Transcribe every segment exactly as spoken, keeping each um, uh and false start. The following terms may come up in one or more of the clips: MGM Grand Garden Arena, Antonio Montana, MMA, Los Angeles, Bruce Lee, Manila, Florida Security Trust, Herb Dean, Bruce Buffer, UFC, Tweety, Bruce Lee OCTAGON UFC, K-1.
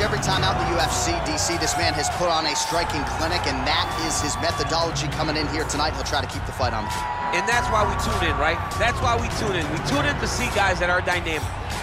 much every time out in the U F C, D C, this man has put on a striking clinic, and that is his methodology coming in here tonight. He'll try to keep the fight on. And that's why we tune in, right? That's why we tune in. We tune in to see guys that are dynamic.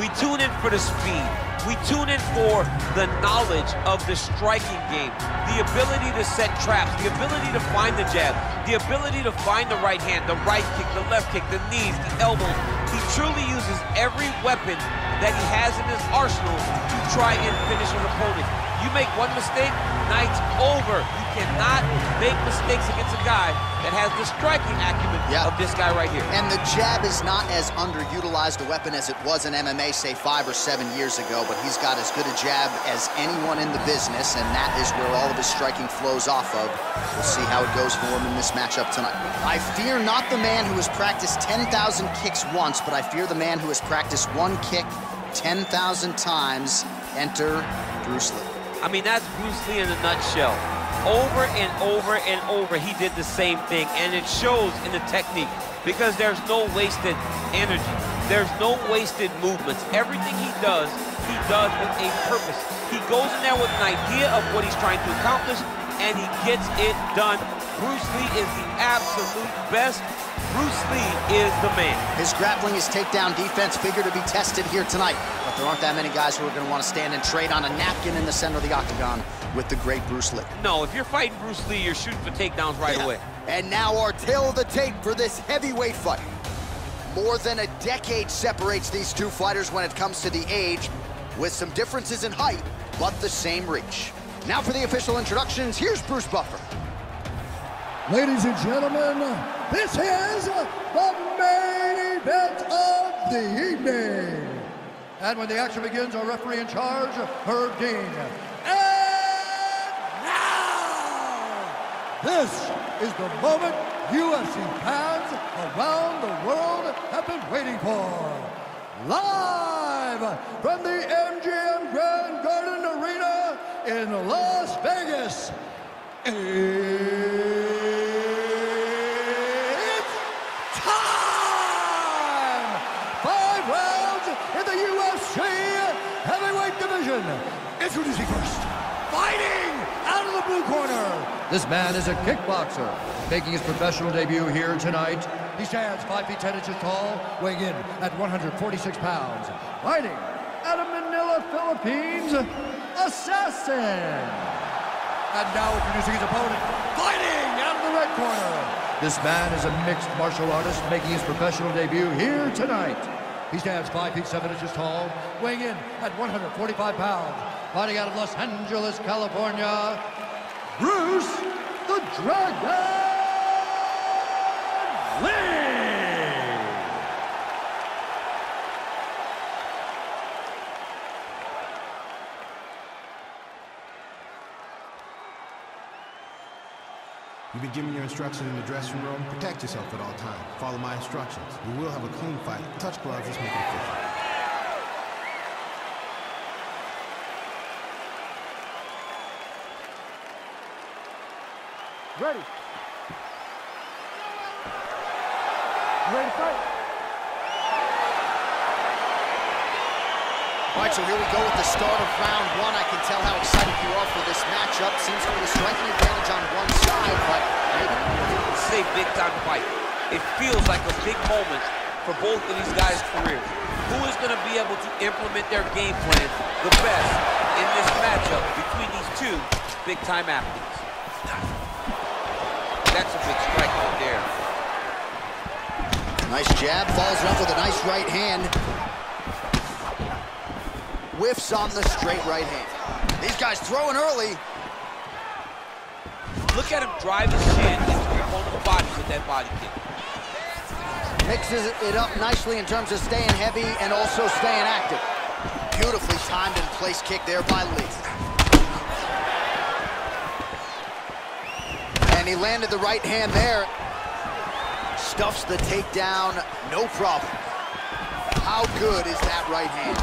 We tune in for the speed. We tune in for the knowledge of the striking game, the ability to set traps, the ability to find the jab, the ability to find the right hand, the right kick, the left kick, the knees, the elbows. He truly uses every weapon that he has in his arsenal to try and finish an opponent. You make one mistake, night's over. You cannot make mistakes against a guy that has the striking acumen yeah. of this guy right here. And the jab is not as underutilized a weapon as it was in M M A, say, five or seven years ago, but he's got as good a jab as anyone in the business, and that is where all of his striking flows off of. We'll see how it goes for him in this matchup tonight. I fear not the man who has practiced ten thousand kicks once, but I fear the man who has practiced one kick ten thousand times. Enter Bruce Lee. I mean, that's Bruce Lee in a nutshell. Over and over and over, he did the same thing, and it shows in the technique because there's no wasted energy. There's no wasted movements. Everything he does, he does with a purpose. He goes in there with an idea of what he's trying to accomplish, and he gets it done. Bruce Lee is the absolute best. Bruce Lee is the man. His grappling, his takedown defense figure to be tested here tonight. But there aren't that many guys who are going to want to stand and trade on a napkin in the center of the octagon with the great Bruce Lee. No, if you're fighting Bruce Lee, you're shooting for takedowns right yeah. away. And now our tale of the tape for this heavyweight fight. More than a decade separates these two fighters when it comes to the age, with some differences in height, but the same reach. Now for the official introductions, here's Bruce Buffer. Ladies and gentlemen, this is the main event of the evening. And when the action begins, our referee in charge, Herb Dean. And now, this is the moment U F C fans around the world have been waiting for. Live from the M G M Grand Garden Arena in Las Vegas. It's Introducing first, fighting out of the blue corner. This man is a kickboxer, making his professional debut here tonight. He stands five feet ten inches tall, weighing in at one hundred forty-six pounds. Fighting out of Manila, Philippines, Assassin. And now introducing his opponent, fighting out of the red corner. This man is a mixed martial artist, making his professional debut here tonight. He stands five feet seven inches tall, weighing in at one hundred forty-five pounds. Fighting out of Los Angeles, California, Bruce the Dragon Lee! You've been given your instruction in the dressing room. Protect yourself at all times. Follow my instructions. We will have a clean fight. Touch gloves, let's make it official. Ready. Ready to fight. All right, so here we go with the start of round one. I can tell how excited you are for this matchup. Seems to be a striking advantage on one side, but it's a big-time fight. It feels like a big moment for both of these guys' careers. Who is going to be able to implement their game plan the best in this matchup between these two big-time athletes? That's a big strike right there. Nice jab, follows up with a nice right hand. Whiffs on the straight right hand. These guys throwing early. Look at him drive his shin into your opponent's body with that body kick. Mixes it up nicely in terms of staying heavy and also staying active. Beautifully timed and placed kick there by Lee. He landed the right hand there. Stuffs the takedown, no problem. How good is that right hand?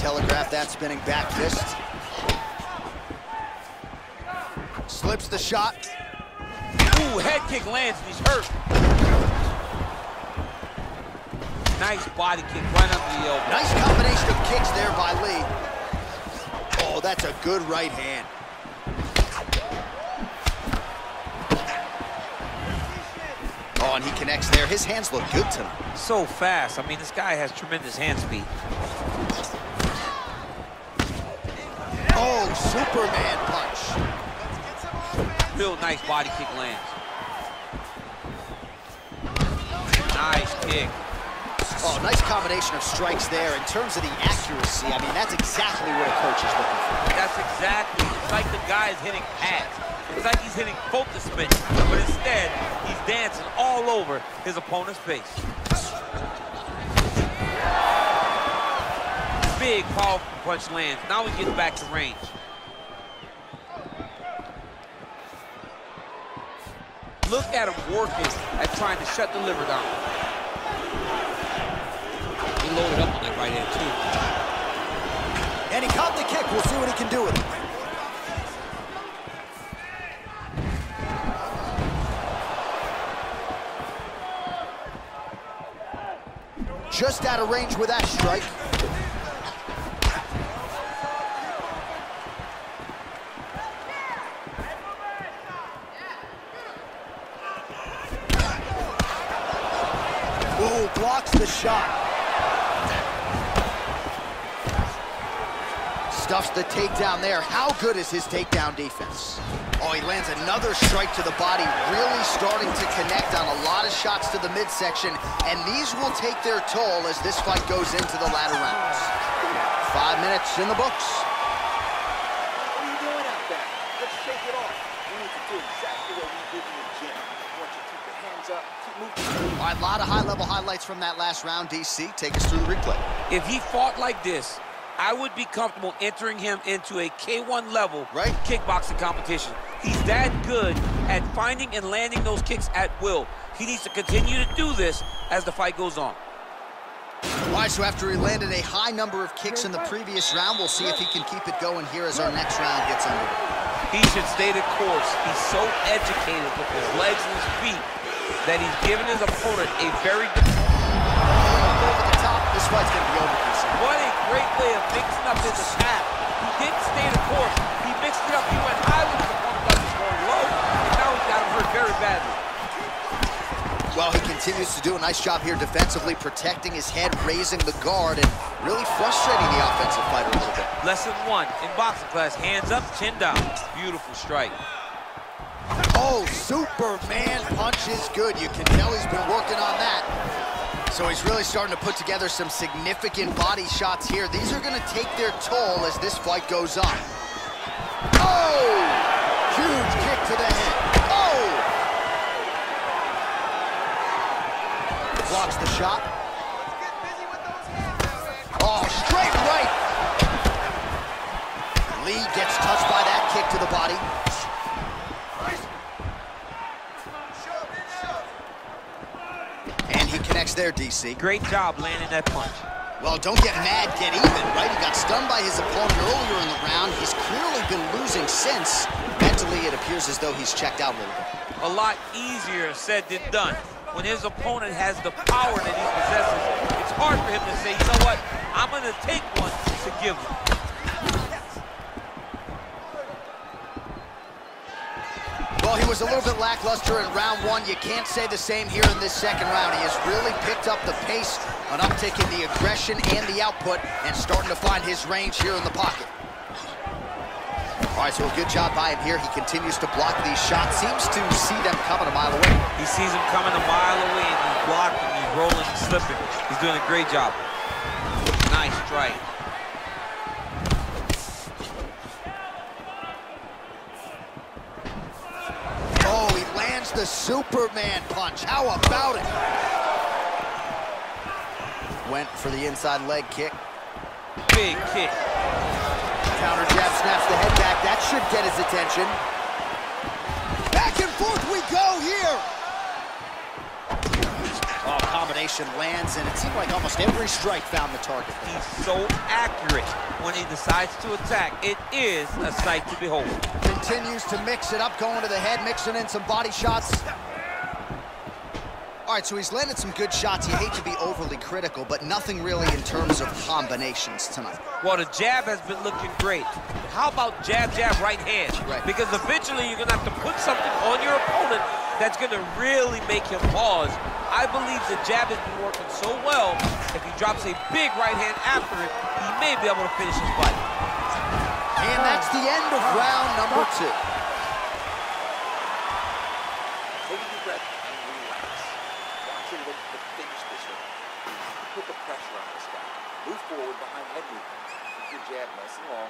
Telegraph that spinning back fist. Slips the shot. Ooh, head kick lands and he's hurt. Nice body kick right up the elbow. Nice combination of kicks there by Lee. that's a good right hand. Oh, and he connects there. His hands look good tonight. So fast. I mean, this guy has tremendous hand speed. Oh, Superman punch. Real nice body kick lands. Nice kick. Oh, nice combination of strikes there. In terms of the accuracy, I mean, that's exactly what a coach is looking for. That's exactly. It's like the guy's hitting pads. It's like he's hitting focus mitts, but instead, he's dancing all over his opponent's face. Big, powerful punch lands. Now he gets back to range. Look at him working at trying to shut the liver down. He loaded up on that right hand, too. And he caught the kick. We'll see what he can do with it. Just out of range with that strike. Ooh, blocks the shot. Stuffs the takedown there. How good is his takedown defense? Oh, he lands another strike to the body, really starting to connect on a lot of shots to the midsection, and these will take their toll as this fight goes into the latter rounds. Five minutes in the books. What are you doing out there? Let's shake it off. We need to do exactly what we did in the gym. I want you to keep your hands up, keep moving. All right, a lot of high-level highlights from that last round, D C. Take us through the replay. If he fought like this, I would be comfortable entering him into a K one level right. kickboxing competition. He's that good at finding and landing those kicks at will. He needs to continue to do this as the fight goes on. All right, so after he landed a high number of kicks in the previous round, we'll see if he can keep it going here as our next round gets underway. He should stay the course. He's so educated with his legs and his feet that he's given his opponent a very good... Over the top, this fight's going to be over. What a great way of mixing up his attack. He didn't stay the course. He mixed it up. He went high with the one button going low, and now he's got him hurt very badly. Well, he continues to do a nice job here defensively, protecting his head, raising the guard, and really frustrating the offensive fighter a little bit. Lesson one in boxing class, hands up, chin down. Beautiful strike. Oh, Superman punch is good. You can tell he's been working on that. So he's really starting to put together some significant body shots here. These are going to take their toll as this fight goes on. Oh! Huge kick to the head. Oh! Blocks the shot. Oh, straight right. Lee gets touched by that kick to the body. Connects there, D C. Great job landing that punch. Well, don't get mad, get even, right? He got stunned by his opponent earlier in the round. He's clearly been losing since. Mentally, it appears as though he's checked out a little bit. A lot easier said than done. When his opponent has the power that he possesses, it's hard for him to say, you know what, I'm going to take one to give him. Well, he was a little bit lackluster in round one. You can't say the same here in this second round. He has really picked up the pace, an uptick in the aggression and the output, and starting to find his range here in the pocket. All right, so a good job by him here. He continues to block these shots. Seems to see them coming a mile away. He sees them coming a mile away, and he's blocking, he's rolling, he's slipping. He's doing a great job. Nice strike. The Superman punch. How about it? Went for the inside leg kick. Big kick. Counter jab, snaps the head back. That should get his attention. Back and forth we go here. Oh, combination lands, and it seemed like almost every strike found the target. He's so accurate when he decides to attack. It is a sight to behold. Continues to mix it up, going to the head, mixing in some body shots. All right, so he's landed some good shots. You hate to be overly critical, but nothing really in terms of combinations tonight. Well, the jab has been looking great. How about jab, jab, right hand? Right. Because eventually you're going to have to put something on your opponent that's going to really make him pause. I believe the jab has been working so well, if he drops a big right hand after it, he may be able to finish his fight. And that's the end of round number two. Take a deep breath and relax. Watch him look to finish this round. Put the pressure on this guy. Move forward behind head movement. Keep your jab nice and long.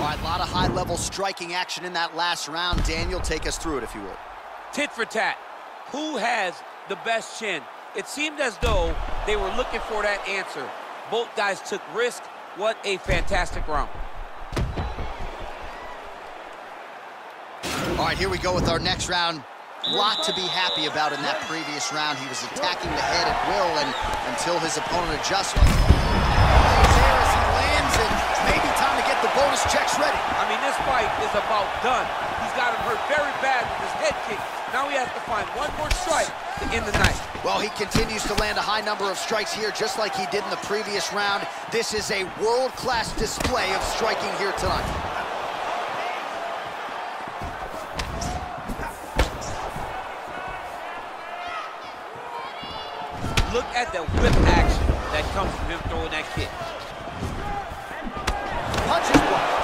All right, a lot of high-level striking action in that last round. Daniel, take us through it, if you will. Tit for tat. Who has the best chin? It seemed as though they were looking for that answer. Both guys took risk. What a fantastic round. All right, here we go with our next round. A lot to be happy about in that previous round. He was attacking the head at will and until his opponent adjusts. He lands and maybe time to get the bonus checks ready. I mean, this fight is about done. He's got him hurt very bad with his head kick. Now he has to find one more strike to end the night. Well, he continues to land a high number of strikes here, just like he did in the previous round. This is a world-class display of striking here tonight. Look at the whip action that comes from him throwing that kick. Punches blocked.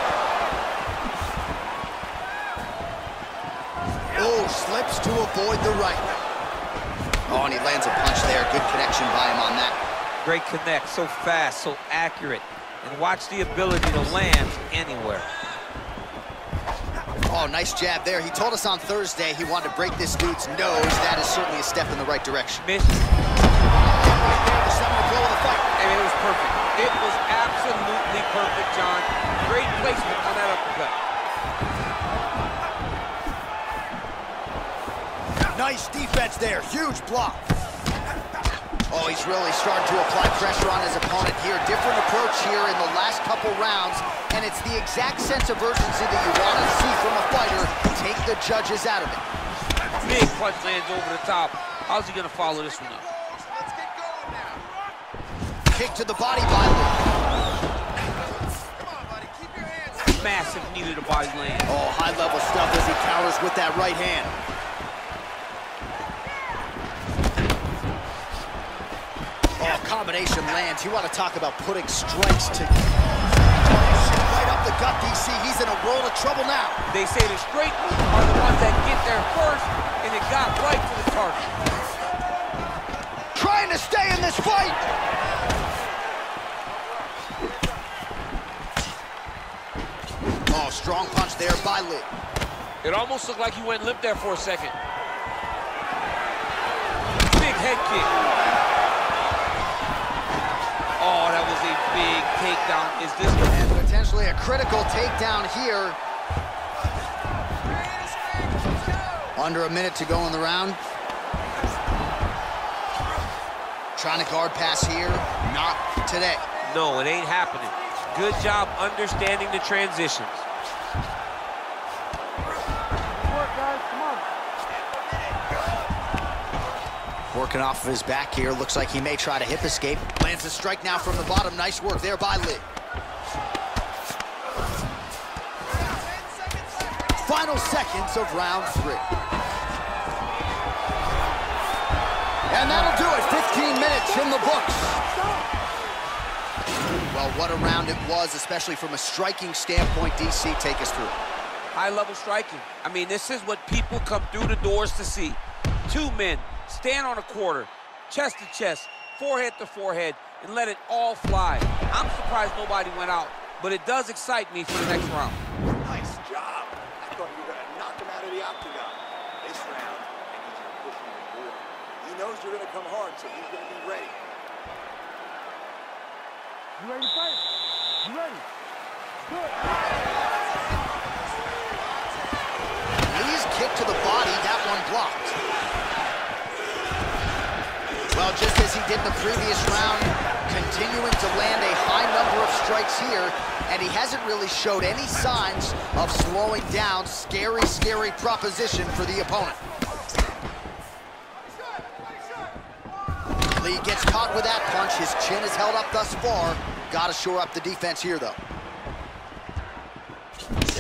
Oh, slips to avoid the right. Oh, and he lands a punch there. Good connection by him on that. Great connect, so fast, so accurate. And watch the ability to land anywhere. Oh, nice jab there. He told us on Thursday he wanted to break this dude's nose. That is certainly a step in the right direction. Missed. The seminal blow of the fight. I mean, it was perfect. It was absolutely perfect, John. Great placement on that uppercut. Nice defense there, huge block. Oh, he's really starting to apply pressure on his opponent here. Different approach here in the last couple rounds, and it's the exact sense of urgency that you want to see from a fighter. Take the judges out of it. Big punch lands over the top. How's he gonna follow this one up? Let's get going now. Kick to the body by Lee. Massive knee to the body land. Oh, high-level stuff as he counters with that right hand. Combination lands. You want to talk about putting strikes to right up the gut, D C. He's in a world of trouble now. They say the straight are the ones that get there first, and it got right to the target. Trying to stay in this fight. Oh, strong punch there by Lee. It almost looked like he went limp there for a second. Big head kick. Oh, that was a big takedown. Is this and potentially a critical takedown here? Under a minute to go in the round. Trying to guard pass here. Not today. No, it ain't happening. Good job understanding the transitions. Working off of his back here. Looks like he may try to hip escape. Lands a strike now from the bottom. Nice work there by Lee. Final seconds of round three. And that'll do it. fifteen minutes in the books. Well, what a round it was, especially from a striking standpoint. D C, take us through it. High-level striking. I mean, this is what people come through the doors to see. Two men. Stand on a quarter, chest to chest, forehead to forehead, and let it all fly. I'm surprised nobody went out, but it does excite me for the next round. Nice job. I thought you were going to knock him out of the octagon. This round, I need you to push him to the board. He knows you're going to come hard, so he's going to be ready. You ready to fight? You ready? Good. Lee's kick to the body, that one blocked. Well, just as he did in the previous round, continuing to land a high number of strikes here, and he hasn't really showed any signs of slowing down. Scary, scary proposition for the opponent. Lee gets caught with that punch. His chin is held up thus far. Got to shore up the defense here, though.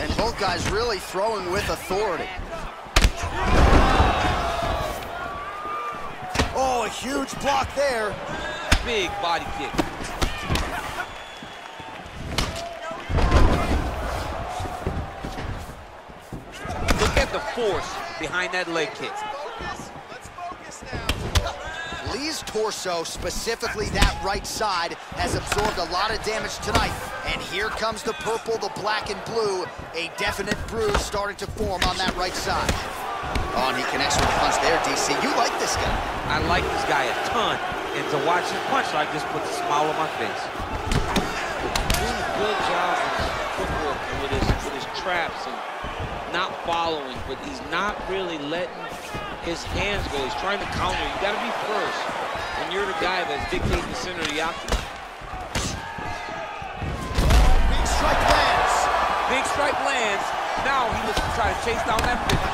And both guys really throwing with authority. Oh, a huge block there. Big body kick. Look at the force behind that leg kick. Lee's torso, specifically that right side, has absorbed a lot of damage tonight. And here comes the purple, the black, and blue. A definite bruise starting to form on that right side. Oh, and he connects with the punch there, D C. You like this guy. I like this guy a ton. And to watch his punch, I just put a smile on my face. Doing a good job of footwork with his, with his traps and not following, but he's not really letting his hands go. He's trying to counter. You got to be first when you're the guy that's dictating the center of the octagon. Big strike lands. Big strike lands. Now he looks to try to chase down that fifty.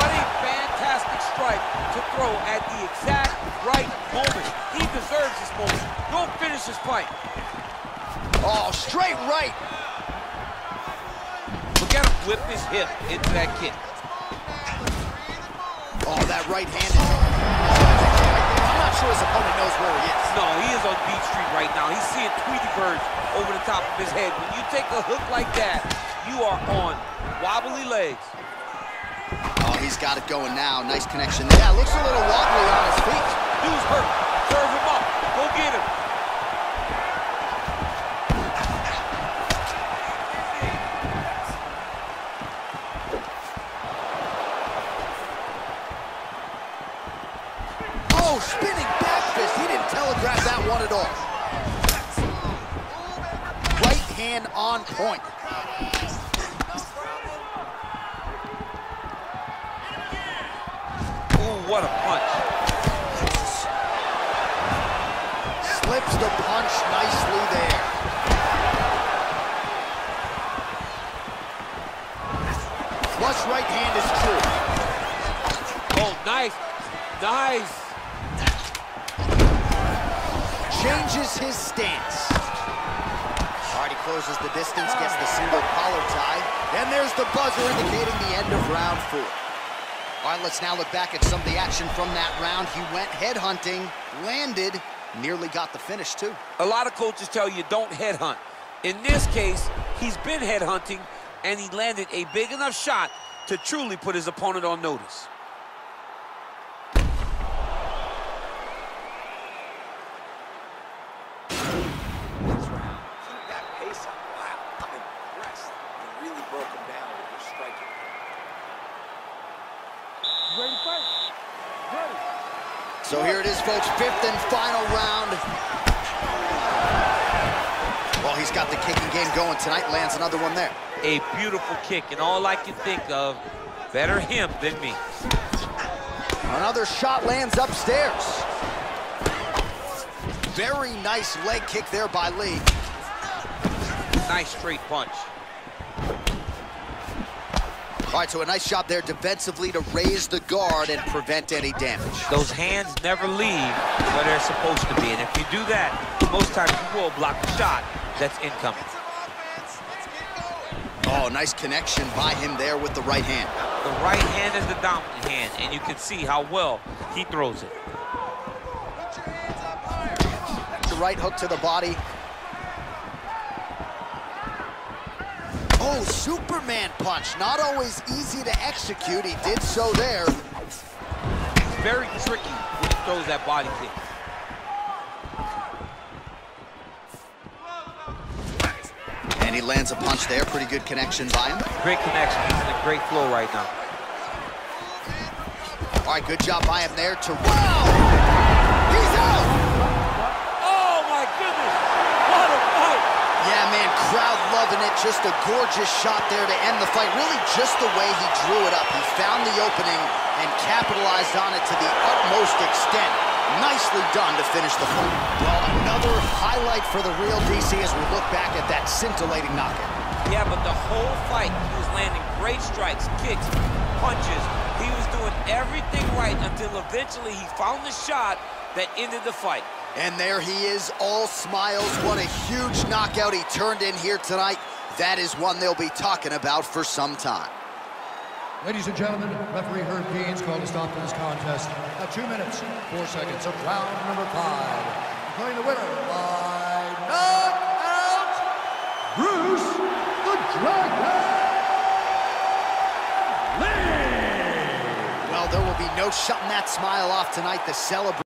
What a fantastic strike to throw at the exact right moment. He deserves this moment. Go finish this fight. Oh, straight right. Look at him whip his hip into that kick. Oh, that right-handed. I'm not sure his opponent knows where he is. No, he is on Beach Street right now. He's seeing Tweety Birds over the top of his head. When you take a hook like that, you are on wobbly legs. Oh, he's got it going now. Nice connection there. Yeah, looks a little wobbly on his feet. Dude's hurt. Serve him up. Go get him. Spinning back fist. He didn't telegraph that one at all. Right hand on point. Ooh, what a punch. Slips the punch nicely there. Flush right hand is true. Oh, nice. Nice. Changes his stance. All right, he closes the distance, gets the single collar tie, and there's the buzzer indicating the end of round four. All right, let's now look back at some of the action from that round. He went headhunting, landed, nearly got the finish, too. A lot of coaches tell you don't headhunt. In this case, he's been headhunting, and he landed a big enough shot to truly put his opponent on notice. So here it is, folks, fifth and final round. Well, he's got the kicking game going tonight, lands another one there. A beautiful kick, and all I can think of, better him than me. Another shot lands upstairs. Very nice leg kick there by Lee. Nice straight punch. All right, so a nice shot there defensively to raise the guard and prevent any damage. Those hands never leave where they're supposed to be, and if you do that, most times you will block the shot that's incoming. Oh, nice connection by him there with the right hand. The right hand is the dominant hand, and you can see how well he throws it. The right hook to the body. Oh, Superman punch. Not always easy to execute. He did so there. It's very tricky when he throws that body kick. And he lands a punch there. Pretty good connection by him. Great connection. He's in a great flow right now. All right, good job by him there to... Wow! He's out! Oh, my goodness! What a fight! Yeah, man, crowd loving it. Just a gorgeous shot there to end the fight. Really just the way he drew it up. He found the opening and capitalized on it to the utmost extent. Nicely done to finish the fight. Well, another highlight for the real D C as we look back at that scintillating knockout. Yeah, but the whole fight, he was landing great strikes, kicks, punches. He was doing everything right until eventually he found the shot that ended the fight. And there he is, all smiles. What a huge knockout he turned in here tonight. That is one they'll be talking about for some time. Ladies and gentlemen, referee Herb Dean's called a stop to this contest at two minutes, four seconds of round number five. Declaring the winner by knockout, Bruce the Dragon Lee! Well, there will be no shutting that smile off tonight. The celebration.